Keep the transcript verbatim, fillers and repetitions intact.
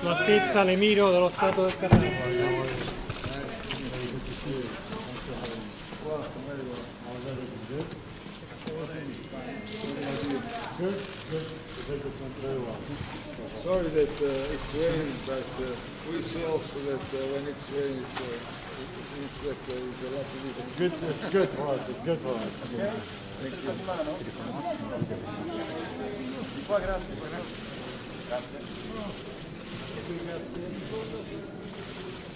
l'altezza l'emiro dello Stato del Qatar. Sorry that uh, it's raining, but uh, we see also that uh, when it's raining, it's, uh, it means that uh, it's a lot of this. It's good, it's good for us, it's good for us. Okay. Thank you. Grazie. Grazie.